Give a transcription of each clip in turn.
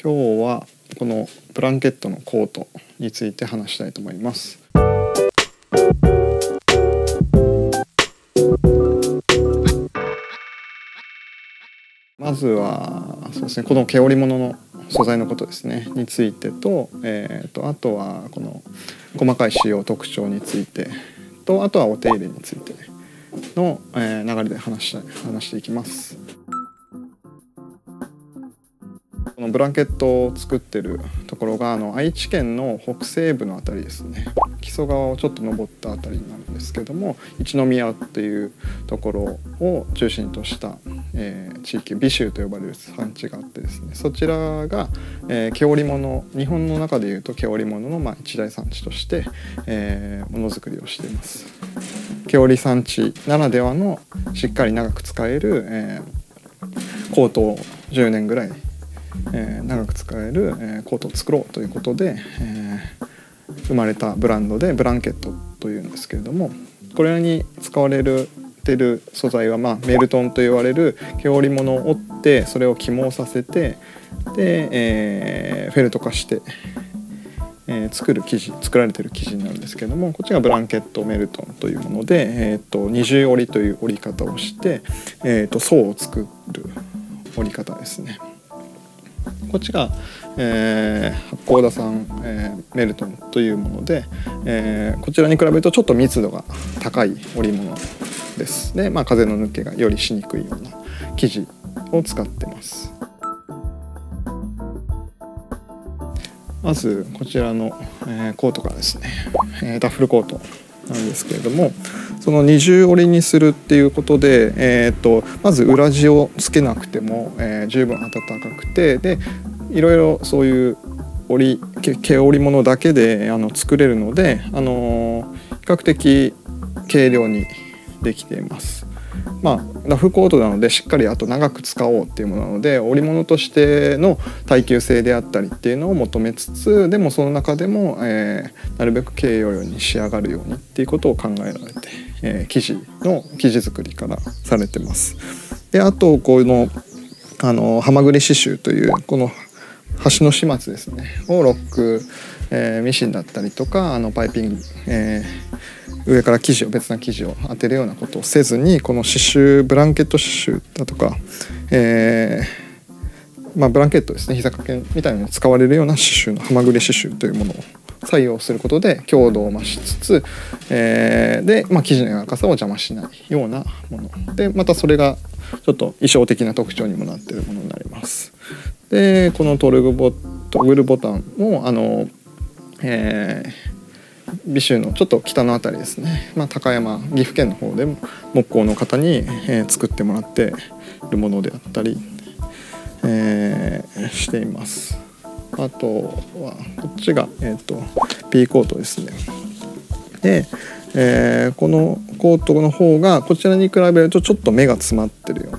今日はこのブランケットのコートについて話したいと思います。まずはそうですね、この毛織物の素材のことですねについてと、あとはこの細かい仕様特徴についてと、あとはお手入れについての流れで話していきます。このブランケットを作ってるところが愛知県の北西部のあたりですね、木曽川をちょっと登ったあたりになるんですけども、一宮っていうところを中心とした、地域、尾州と呼ばれる産地があってですね、そちらが、毛織物、日本の中でいうと毛織物の一大産地として、ものづくりをしています。毛織産地ならではのしっかり長く使える、コートを10年ぐらい長く使えるコートを作ろうということで、生まれたブランドでブランケットというんですけれども、これに使われてる素材はメルトンと言われる毛織物を織ってそれを起毛させて、で、フェルト化して、作られてる生地になるんですけれども、こっちがブランケットメルトンというもので、二重織りという織り方をして、層を作る織り方ですね。こっちが、八甲田産、メルトンというもので、こちらに比べるとちょっと密度が高い織物です。で、風の抜けがよりしにくいような生地を使ってます。まずこちらの、コートからですね、ダッフルコートなんですけれども、その二重織りにするっていうことで、まず裏地をつけなくても、十分暖かくて、でいろいろそういう毛織物だけで作れるので、比較的軽量にできています。ラフコートなのでしっかり長く使おうっていうものなので、織物としての耐久性であったりっていうのを求めつつ、でもその中でも、なるべく軽量に仕上がるようにっていうことを考えられて、生地作りからされてます。で、あとこのはまぐり刺繍というこの端の始末ですねをロック、ミシンだったりとかパイピング、上から別な生地を当てるようなことをせずに、この刺繍ブランケット刺繍だとか、ブランケットですね、膝掛けみたいなのに使われるような刺繍のはまぐり刺繍というものを採用することで強度を増しつつ、生地の柔らかさを邪魔しないようなもので、またそれがちょっと衣装的な特徴にもなっているものになります。で、このトグルボタンも尾州のちょっと北のあたりですね、高山、岐阜県の方でも木工の方に作ってもらっているものであったり、しています。あとはこっちが、P コートですね。で、このコートの方がこちらに比べるとちょっと目が詰まってるよ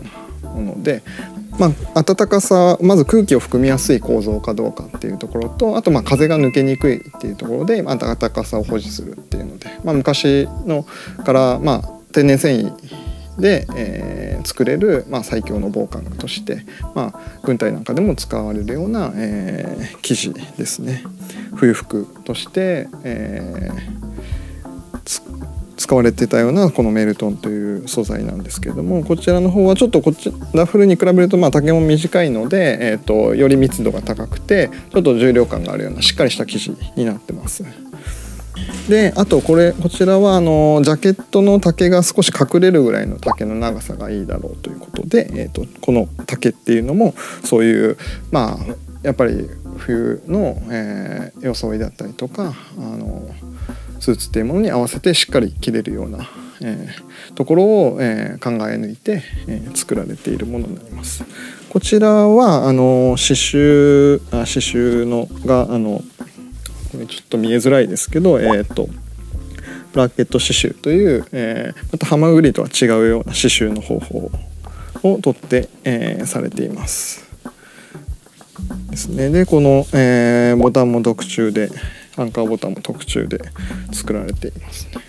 うなもので、暖かさ、まず空気を含みやすい構造かどうかっていうところと、あと風が抜けにくいっていうところで暖かさを保持するっていうので、昔のから天然繊維で、作れる、最強の防寒具として、軍隊なんかでも使われるような、生地ですね。冬服として、使われてたようなこのメルトンという素材なんですけれども、こちらの方はちょっとダッフルに比べると丈も短いので、より密度が高くてちょっと重量感があるようなしっかりした生地になってます。で、あとこちらはジャケットの丈が少し隠れるぐらいの丈の長さがいいだろうということで、この丈っていうのもそういうやっぱり冬の、装いだったりとかスーツっていうものに合わせてしっかり着れるような、ところを、考え抜いて、作られているものになります。こちらは刺繍のがこれちょっと見えづらいですけど、ブランケット刺繍という、またはまぐりとは違うような刺繍の方法をとって、されています。ですね。で、この、ボタンも特注で。アンカーボタンも特注で作られていますね。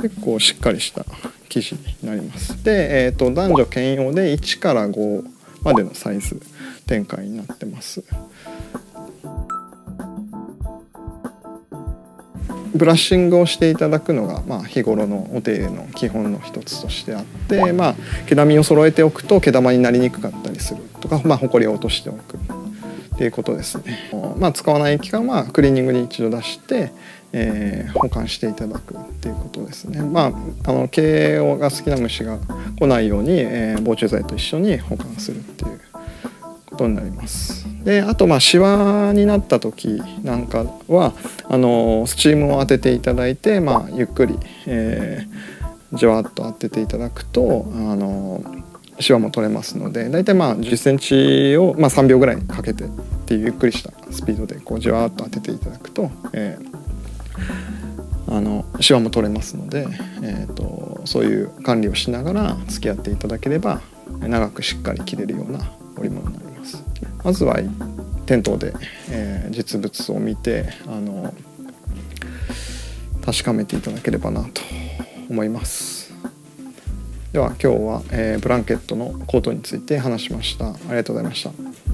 結構しっかりした生地になります。で、男女兼用で1から5までのサイズ展開になってます。ブラッシングをしていただくのが、日頃のお手入れの基本の一つとしてあって、毛並を揃えておくと毛玉になりにくかったりするとか、ほこりを落としておくっていうことですね。使わない期間はクリーニングに一度出して、保管していただくっていうことですね。毛が好きな虫が来ないように、防虫剤と一緒に保管するっていうことになります。で、あとシワになった時なんかはスチームを当てていただいて、ゆっくり、じわっと当てていただくとシワも取れますので、大体10センチを、3秒ぐらいかけてっていうゆっくりしたスピードでこうじわっと当てていただくと、シワも取れますので、そういう管理をしながら付き合っていただければ長くしっかり着れるような織物になります。まずは店頭で、実物を見て確かめていただければなと思います。では今日は、ブランケットのコートについて話しました。ありがとうございました。